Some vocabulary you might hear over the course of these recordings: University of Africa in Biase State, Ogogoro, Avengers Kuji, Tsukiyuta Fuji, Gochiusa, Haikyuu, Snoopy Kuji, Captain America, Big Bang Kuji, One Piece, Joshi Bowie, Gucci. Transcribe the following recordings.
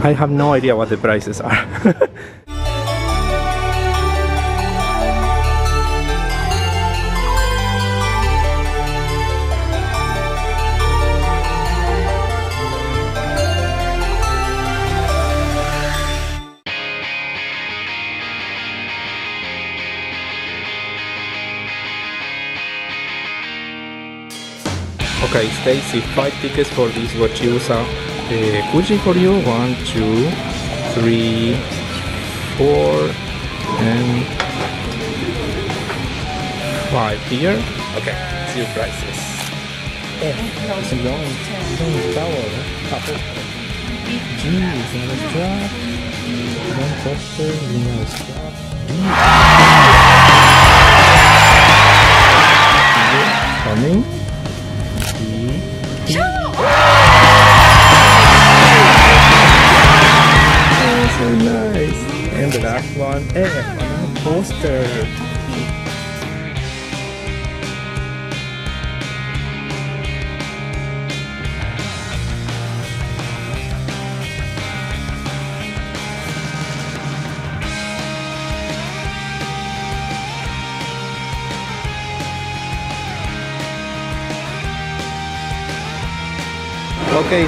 I have no idea what the prices are. Okay, Stacy, 5 tickets for this Gochiusa Kuji for you. 1, 2, 3, 4, and 5 here. Okay, two prices. Coming. One poster. Okay,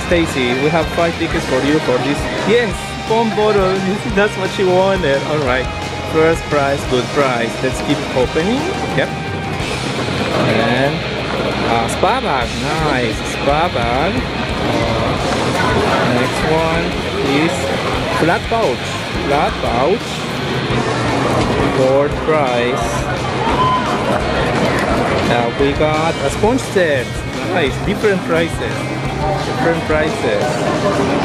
Stacy, we have 5 tickets for you for this. Yes. Bottle, that's what she wanted. All right, first prize, good prize. Let's keep opening. Yep. And spa bag, nice spa bag. Next one is flat pouch. Flat pouch. Fourth prize. Now we got a sponge set. Nice, different prices. Different prices.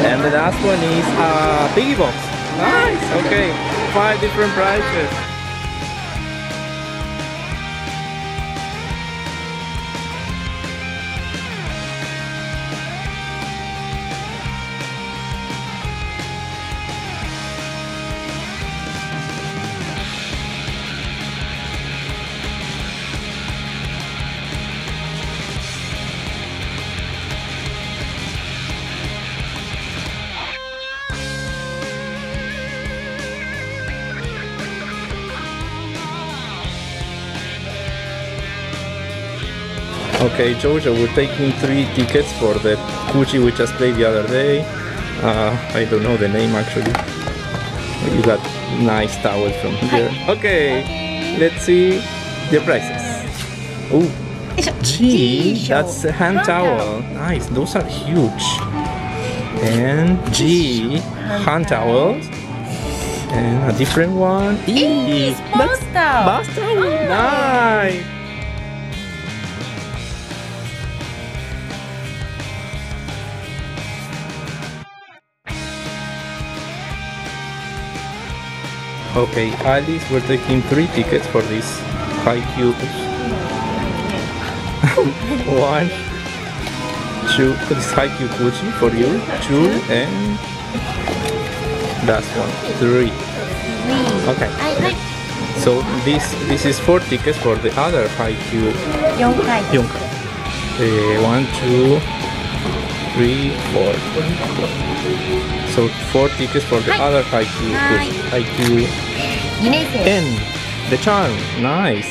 And the last one is a piggy box. Nice. Okay, 5 different prices. Okay, Jojo will take me 3 tickets for the Kuji we just played the other day. I don't know the name actually. You got nice towels from here. Okay, let's see the prices. Oh, G, that's a hand towel. Nice, those are huge. And G, hand towels. And a different one. E, that's bath towel. Nice. Okay, Alice, we're taking 3 tickets for this Haikyuu. 1, 2, this Haikyuu Gucci for you. 2, and last one, 3. Okay. So this is 4 tickets for the other Haikyuu. 4回. 1, 2, 3, 4. So 4 tickets for the other Haikyuu. Haikyuu. And the charm. Nice.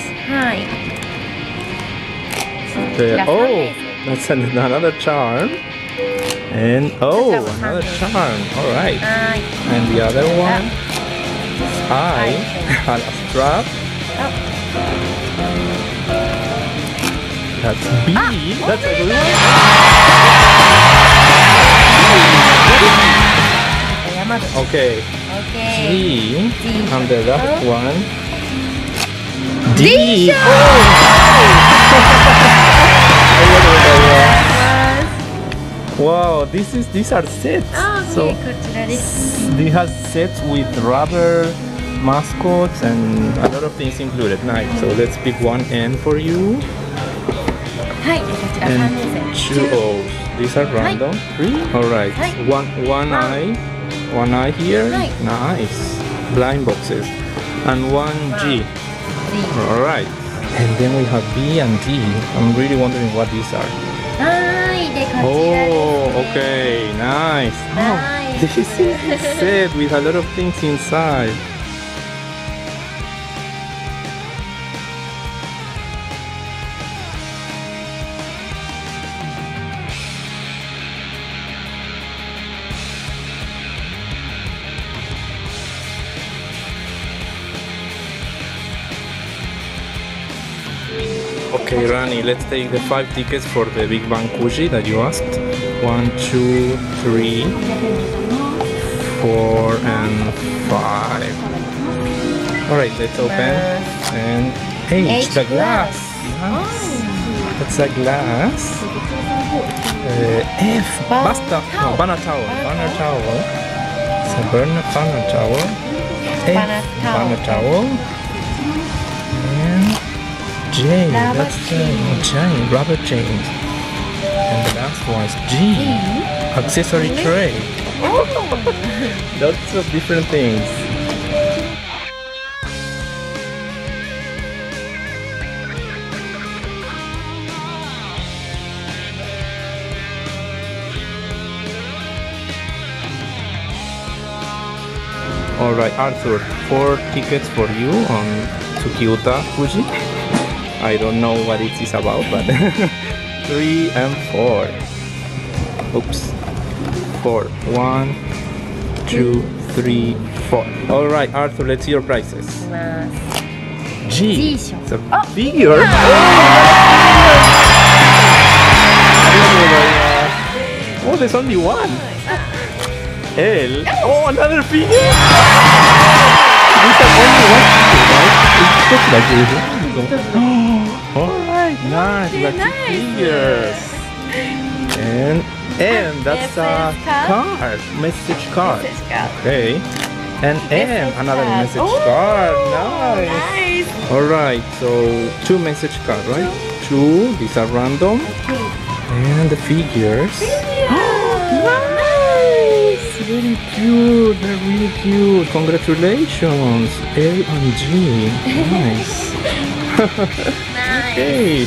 Oh, that's another charm. And oh, another charm. All right. And the other one is I. And a strap. That's B. That's a good one. Okay. G, and the last one. D. Oh, nice. Wow, these are sets. So they have sets with rubber mascots and a lot of things included. Nice. So let's pick one N for you. And 2 O's. These are random. 3. All right. One eye here. Nice. Blind boxes. And 1 G. All right. And then we have B and D. I'm really wondering what these are. Oh, okay. Nice. This is a set with a lot of things inside. Okay, Rani, let's take the 5 tickets for the Big Bang Kuji that you asked. 1, 2, 3, 4, and 5. Alright, let's open and... hey, it's the glass! Yes. It's a glass. F, basta! No, banner towel. Banner towel. It's a banner towel. Banner towel. J, that's chain, rubber chain. And the last one is G, accessory tray. Oh. Lots of different things. Alright, Arthur, 4 tickets for you on Tsukiyuta Fuji. I don't know what it is about, but 3 and 4. Oops. 4. 1, 2, 3, 4. Alright, Arthur, let's see your prices. G. It's a figure. Oh, there's only one. L. Oh, another figure. These are only one figure, right? It's just like this. Alright, nice, lucky figures. And that's a card, message card. Okay. And another message card. Nice. Alright, so 2 message cards, right? 2. These are random. And the figures. Nice. Really cute. They're really cute. Congratulations. L and G. Nice. Nice. Okay.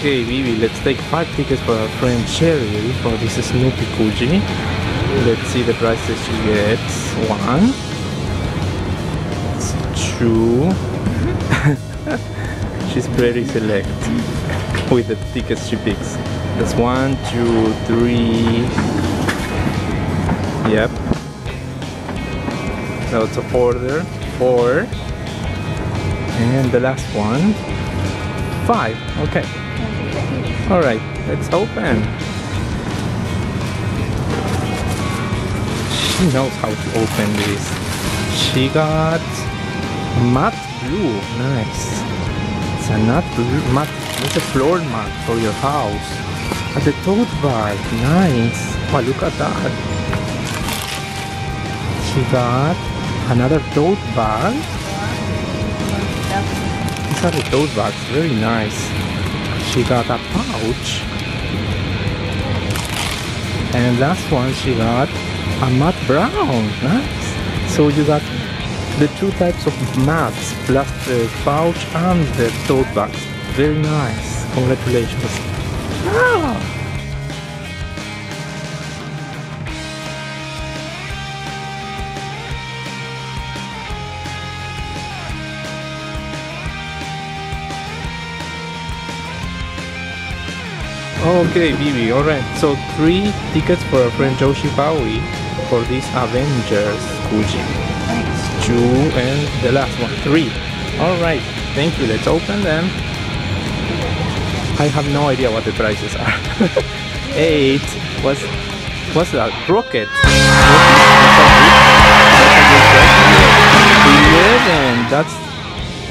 Okay, Vivi, let's take 5 tickets for our friend Cheryl for this Snoopy Kuji. Let's see the prices she gets. 1, 2. She's very select with the tickets she picks. That's 1, 2, 3. Yep. That's an order. 4. And the last one. 5. Okay. Alright, let's open. She knows how to open this. She got matte blue. Nice. It's a matte blue matte. It's a floor mat for your house. And a tote bag. Nice. Wow, look at that. She got another tote bag. These are the tote bags. Very nice. She got a pouch, and last one she got a matte brown. Nice. So you got the 2 types of mattes, plus the pouch and the tote bags. Very nice. Congratulations. Ah! Okay, Vivi, alright, so 3 tickets for our friend Joshi Bowie for this Avengers Kuji. 2 and the last one, 3. Alright, thank you, let's open them. I have no idea what the prices are. 8, what's that? Rocket. 11, that's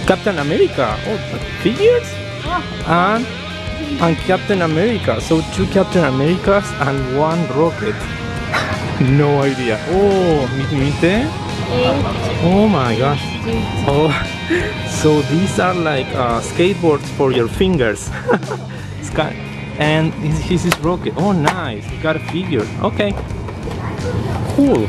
Captain America. Oh, figures? And Captain America, so 2 Captain Americas and 1 rocket. No idea. Oh, Mitimite. Oh my gosh. Oh, So these are like skateboards for your fingers. And this is rocket. Oh, nice! You got a figure. Okay. Cool.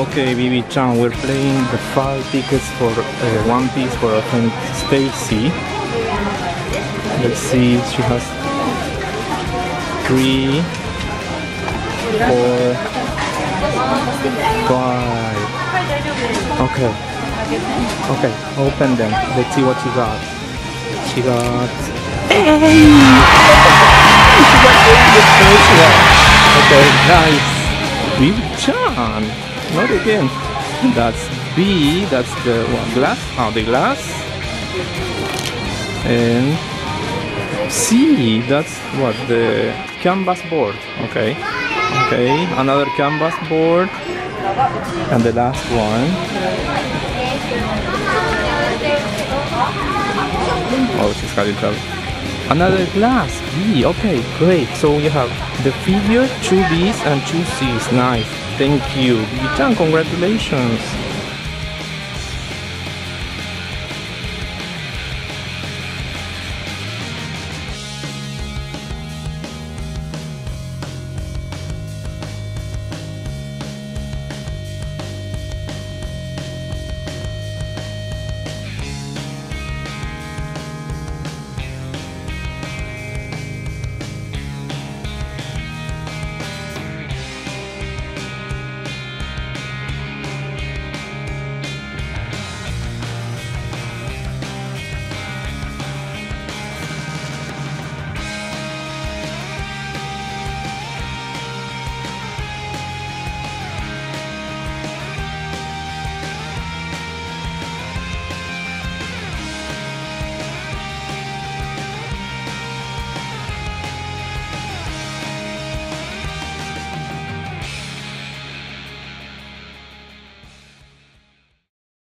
Okay, BB-chan, we're playing the 5 tickets for One Piece for a friend Stacy. Let's see, she has 3, 4, 5. Okay. Okay, open them. Let's see what she got. She got... Hey! She got the first one. Okay, nice. BB-chan! Not again. That's B. That's the one glass. Oh, the glass. And C. That's what, the canvas board. Okay. Okay. Another canvas board. And the last one. Oh, she's having trouble. Another glass. B. Okay. Great. So you have the figure, 2 B's and 2 C's. Nice. Thank you, BB-chan, congratulations!